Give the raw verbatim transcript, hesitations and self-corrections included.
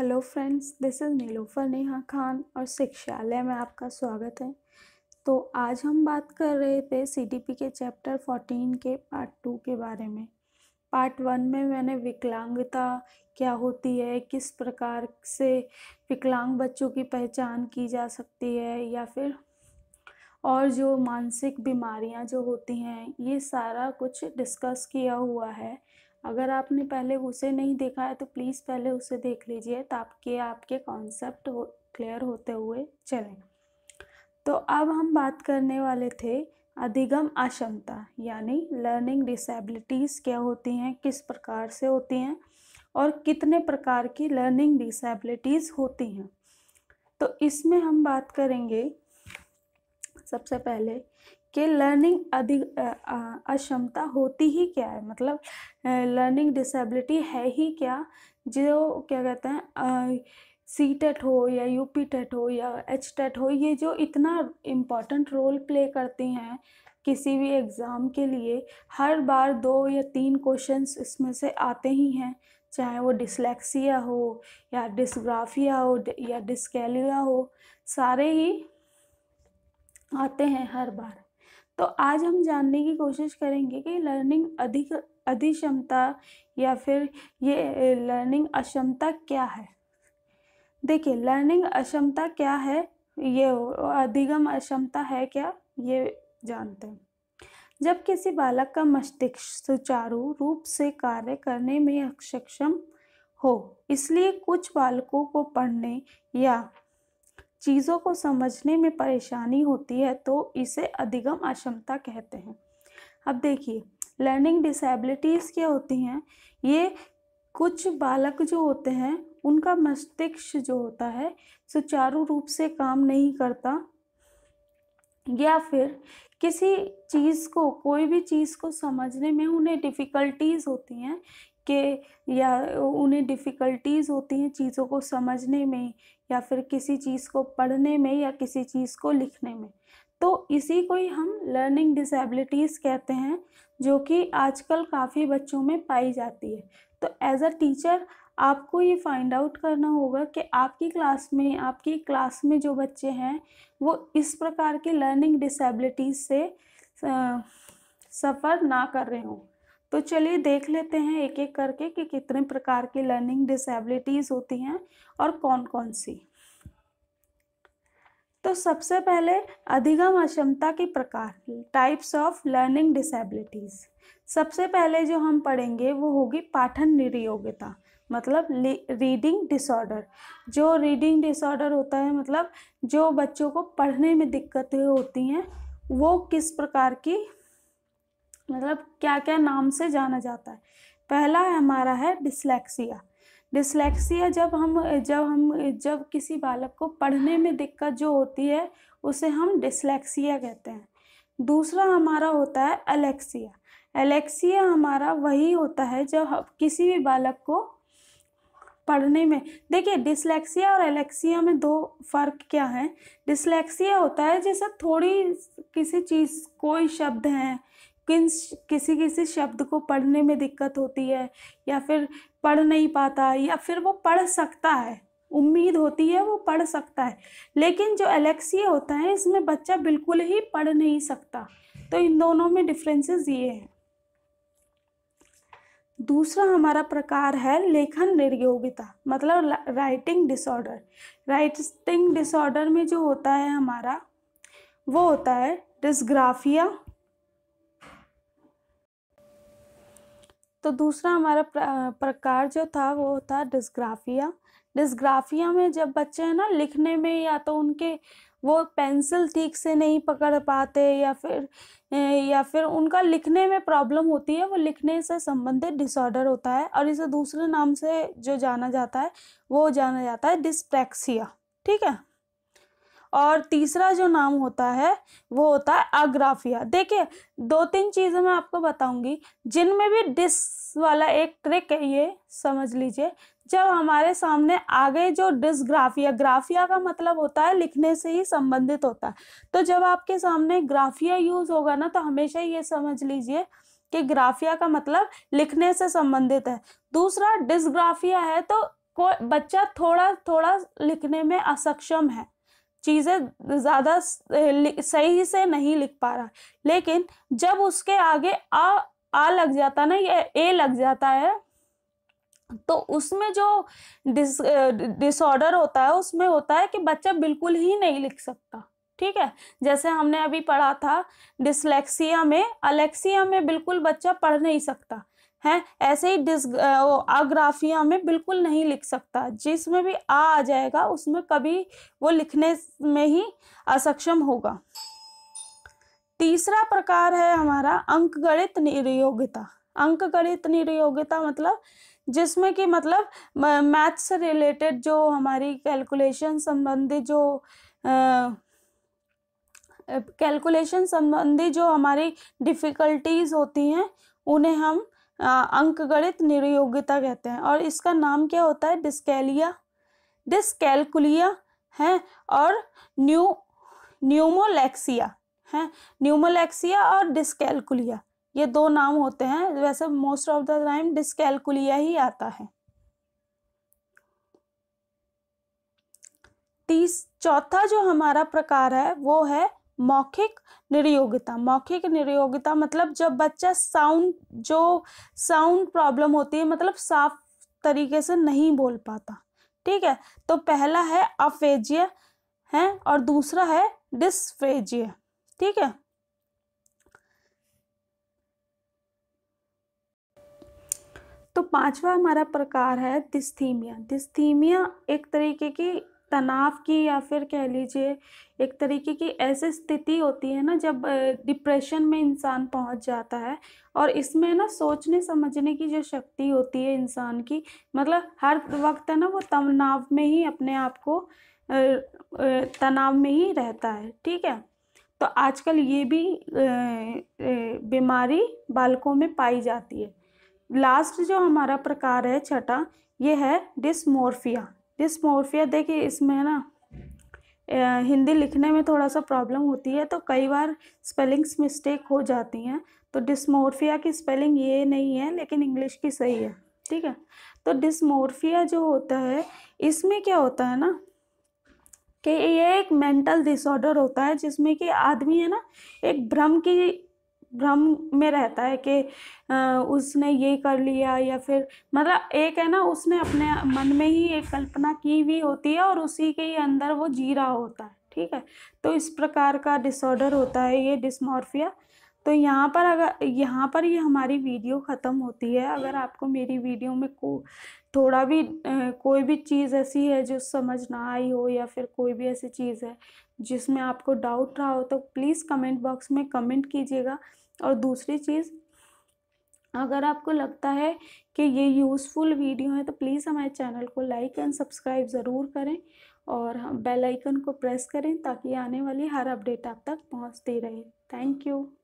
Hello friends, this is Nilofar Neha Khan और शिक्षालय में आपका स्वागत है। तो आज हम बात कर रहे थे सीटीपी के चैप्टर फोर्टीन के पार्ट टू के बारे में। पार्ट वन में मैंने विकलांगता क्या होती है, किस प्रकार से विकलांग बच्चों की पहचान की जा सकती है, या फिर और जो मानसिक बीमारियां जो होती हैं, ये सारा कुछ डिस्कस किया हुआ है। अगर आपने पहले उसे नहीं देखा है तो प्लीज़ पहले उसे देख लीजिए ताकि आपके कॉन्सेप्ट हो, क्लियर होते हुए चलें। तो अब हम बात करने वाले थे अधिगम अक्षमता यानी लर्निंग डिसेबिलिटीज़ क्या होती हैं, किस प्रकार से होती हैं और कितने प्रकार की लर्निंग डिसेबिलिटीज़ होती हैं। तो इसमें हम बात करेंगे सबसे पहले कि लर्निंग अधिक अक्षमता होती ही क्या है, मतलब लर्निंग डिसेबिलिटी है ही क्या, जो क्या कहते हैं सीटेट हो या यूपीटेट हो या एचटेट हो, ये जो इतना इम्पॉर्टेंट रोल प्ले करती हैं किसी भी एग्ज़ाम के लिए। हर बार दो या तीन क्वेश्चंस इसमें से आते ही हैं, चाहे वो डिस्लेक्सिया हो या डिस्ग्राफिया हो या डिस्कैलिया हो, सारे ही आते हैं हर बार। तो आज हम जानने की कोशिश करेंगे कि लर्निंग अधिक अधिक्षमता या फिर ये लर्निंग अक्षमता क्या है। देखिए, लर्निंग अक्षमता क्या है, ये अधिगम अक्षमता है क्या, ये जानते हैं। जब किसी बालक का मस्तिष्क सुचारू रूप से कार्य करने में सक्षम हो, इसलिए कुछ बालकों को पढ़ने या चीज़ों को समझने में परेशानी होती है, तो इसे अधिगम अक्षमता कहते हैं। अब देखिए, लर्निंग डिसेबिलिटीज़ क्या होती हैं, ये कुछ बालक जो होते हैं उनका मस्तिष्क जो होता है सुचारू रूप से काम नहीं करता, या फिर किसी चीज़ को कोई भी चीज़ को समझने में उन्हें डिफ़िकल्टीज़ होती हैं के या उन्हें डिफ़िकल्टीज़ होती हैं चीज़ों को समझने में, या फिर किसी चीज़ को पढ़ने में, या किसी चीज़ को लिखने में। तो इसी को ही हम लर्निंग डिसेबिलिटीज़ कहते हैं, जो कि आजकल काफ़ी बच्चों में पाई जाती है। तो एज अ टीचर आपको ये फाइंड आउट करना होगा कि आपकी क्लास में आपकी क्लास में जो बच्चे हैं वो इस प्रकार के लर्निंग डिसेबिलिटीज़ से सफ़र ना कर रहे हों। तो चलिए देख लेते हैं एक एक करके कि कितने प्रकार की लर्निंग डिसेबिलिटीज़ होती हैं और कौन कौन सी। तो सबसे पहले अधिगम अक्षमता के प्रकार, टाइप्स ऑफ लर्निंग डिसेबिलिटीज़। सबसे पहले जो हम पढ़ेंगे वो होगी पाठन निर्योग्यता, मतलब रीडिंग डिसऑर्डर। जो रीडिंग डिसऑर्डर होता है, मतलब जो बच्चों को पढ़ने में दिक्कतें होती हैं, वो किस प्रकार की, मतलब क्या क्या नाम से जाना जाता है। पहला है हमारा है डिस्लेक्सिया। डिस्लेक्सिया जब हम जब हम जब किसी बालक को पढ़ने में दिक्कत जो होती है उसे हम डिस्लेक्सिया कहते हैं। दूसरा हमारा होता है एलेक्सिया। एलेक्सिया हमारा वही होता है जब किसी भी बालक को पढ़ने में, देखिए डिस्लेक्सिया और एलेक्सिया में दो फ़र्क क्या है। डिस्लेक्सिया होता है जैसे थोड़ी किसी चीज़, कोई शब्द हैं, किन किसी किसी शब्द को पढ़ने में दिक्कत होती है, या फिर पढ़ नहीं पाता, या फिर वो पढ़ सकता है, उम्मीद होती है वो पढ़ सकता है, लेकिन जो एलेक्सिया होता है इसमें बच्चा बिल्कुल ही पढ़ नहीं सकता। तो इन दोनों में डिफरेंसेस ये हैं। दूसरा हमारा प्रकार है लेखन निर्योग्यता, मतलब राइटिंग डिसऑर्डर। राइटिंग डिसऑर्डर में जो होता है हमारा वो होता है डिस्ग्राफिया। तो दूसरा हमारा प्रकार जो था वो था डिस्ग्राफिया। डिस्ग्राफिया में जब बच्चे हैं ना, लिखने में या तो उनके वो पेंसिल ठीक से नहीं पकड़ पाते, या फिर या फिर उनका लिखने में प्रॉब्लम होती है, वो लिखने से संबंधित डिसऑर्डर होता है, और इसे दूसरे नाम से जो जाना जाता है वो जाना जाता है डिस्प्रैक्सिया, ठीक है। और तीसरा जो नाम होता है वो होता है अग्राफिया। देखिए, दो तीन चीज़ें मैं आपको बताऊंगी जिनमें भी डिस वाला एक ट्रिक है, ये समझ लीजिए। जब हमारे सामने आगे जो डिस्ग्राफिया, ग्राफिया का मतलब होता है लिखने से ही संबंधित होता है, तो जब आपके सामने ग्राफिया यूज़ होगा ना, तो हमेशा ये समझ लीजिए कि ग्राफिया का मतलब लिखने से संबंधित है। दूसरा डिस्ग्राफिया है तो को बच्चा थोड़ा थोड़ा लिखने में असक्षम है, चीज़ें ज़्यादा सही से नहीं लिख पा रहा, लेकिन जब उसके आगे आ आ लग जाता ना, ये ए लग जाता है, तो उसमें जो डिस डिसऑर्डर होता है उसमें होता है कि बच्चा बिल्कुल ही नहीं लिख सकता। ठीक है, जैसे हमने अभी पढ़ा था डिस्लेक्सिया में, अलेक्सिया में बिल्कुल बच्चा पढ़ नहीं सकता है, ऐसे ही डिस आग्राफिया में बिल्कुल नहीं लिख सकता, जिसमें भी आ आ जाएगा उसमें कभी वो लिखने में ही असक्षम होगा। तीसरा प्रकार है हमारा अंकगणित निर्योग्यता। अंकगणित निर्योग्यता मतलब जिसमें कि मतलब मैथ से रिलेटेड जो हमारी कैलकुलेशन संबंधी जो कैलकुलेशन संबंधी जो हमारी डिफ़िकल्टीज होती हैं उन्हें हम अंकगणित निर्योग्यता कहते हैं। और इसका नाम क्या होता है? डिस्कैलिया, डिस्कैलकुलिया है, और न्यू न्यूमोलेक्सिया है, न्यूमोलेक्सिया और डिस्कैलकुलिया, ये दो नाम होते हैं। वैसे most of the time dyscalculia ही आता है। तीस चौथा जो हमारा प्रकार है वो है मौखिक निर्योग्यता। मौखिक निर्योग्यता मतलब जब बच्चा साउंड जो साउंड प्रॉब्लम होती है, मतलब साफ तरीके से नहीं बोल पाता। ठीक है, तो पहला है अफेजिया है और दूसरा है डिस्फेजिया। ठीक है, तो पांचवा हमारा प्रकार है डिस्थीमिया। डिस्थीमिया एक तरीके की तनाव की या फिर कह लीजिए एक तरीके की ऐसी स्थिति होती है ना जब डिप्रेशन में इंसान पहुंच जाता है, और इसमें ना सोचने समझने की जो शक्ति होती है इंसान की, मतलब हर वक्त है ना वो तनाव में ही अपने आप को तनाव में ही रहता है। ठीक है, तो आजकल ये भी बीमारी बालकों में पाई जाती है। लास्ट जो हमारा प्रकार है छठा, ये है डिस्मोर्फिया। डिस्मोर्फिया देखिए इसमें ना हिंदी लिखने में थोड़ा सा प्रॉब्लम होती है, तो कई बार स्पेलिंग्स मिस्टेक हो जाती हैं, तो डिस्मोर्फिया की स्पेलिंग ये नहीं है लेकिन इंग्लिश की सही है। ठीक है, तो डिस्मोर्फिया जो होता है इसमें क्या होता है ना कि ये एक मेंटल डिसऑर्डर होता है जिसमें कि आदमी है ना एक भ्रम की भ्रम में रहता है कि उसने ये कर लिया, या फिर मतलब एक है ना उसने अपने मन में ही एक कल्पना की हुई होती है और उसी के ही अंदर वो जी रहा होता है। ठीक है, तो इस प्रकार का डिसऑर्डर होता है ये डिस्मॉर्फिया। तो यहाँ पर अगर यहाँ पर ये यह हमारी वीडियो ख़त्म होती है। अगर आपको मेरी वीडियो में को थोड़ा भी ए, कोई भी चीज़ ऐसी है जो समझ ना आई हो, या फिर कोई भी ऐसी चीज़ है जिसमें आपको डाउट रहा हो, तो प्लीज़ कमेंट बॉक्स में कमेंट कीजिएगा। और दूसरी चीज़, अगर आपको लगता है कि ये यूज़फुल वीडियो है तो प्लीज़ हमारे चैनल को लाइक एंड सब्सक्राइब ज़रूर करें और बेल आइकन को प्रेस करें ताकि आने वाली हर अपडेट आप तक पहुँचती रहे। Thank you.